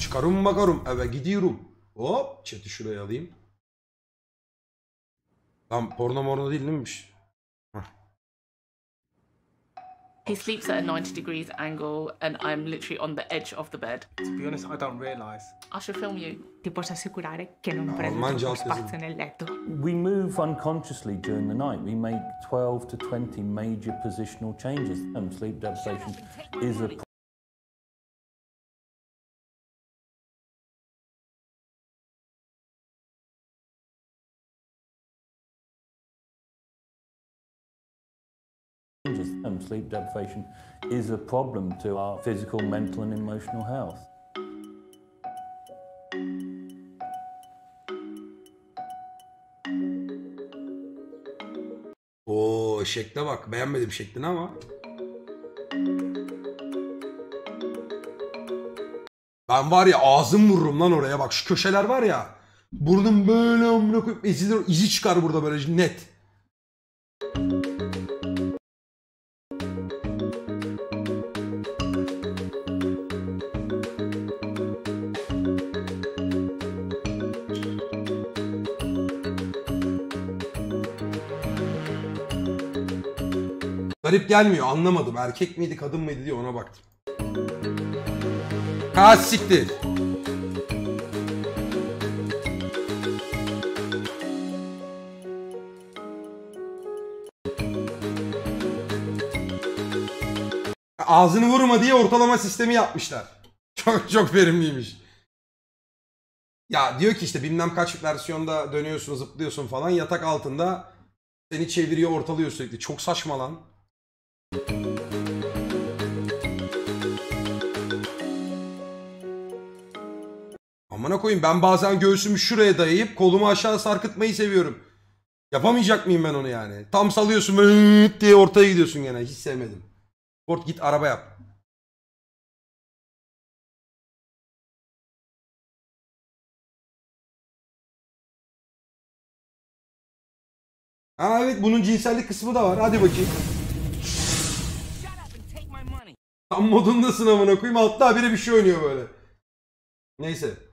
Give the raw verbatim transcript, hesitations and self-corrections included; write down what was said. Çıkarım bakarım eve gidiyorum. Hop chat'i şuraya alayım. Lan porno morno değil değilmiş. He sleeps at a ninety degrees angle and I'm literally on the edge of the bed. To be honest, I don't realize. I should film you. Ti posso assicurare che non prendo troppo spazio nel letto. We move unconsciously during the night. We make twelve to twenty major positional changes. And sleep deprivation is a Um, sleep deprivation is a problem to our physical, mental and emotional health. Oo, şekle bak. Beğenmedim şeklini ama. Ben var ya ağzım vururum lan oraya bak. Şu köşeler var ya. Burnum böyle amına koyup izi çıkar burada böyle net. Garip gelmiyor, anlamadım. Erkek miydi, kadın mıydı diye ona baktım. Ha siktir. Ağzını vurma diye ortalama sistemi yapmışlar. Çok çok verimliymiş. Ya diyor ki işte bilmem kaç versiyonda dönüyorsun, zıplıyorsun falan. Yatak altında seni çeviriyor, ortalıyor sürekli. Çok saçma lan. Amına koyayım, ben bazen göğsümü şuraya dayayıp kolumu aşağı sarkıtmayı seviyorum. Yapamayacak mıyım ben onu yani? Tam salıyorsun böyle diye ortaya gidiyorsun gene. Hiç sevmedim. Sport git araba yap. Ha evet, bunun cinsellik kısmı da var. Hadi bakayım. Tam modundasın amına koyayım, altta habire bir şey oynuyor böyle. Neyse.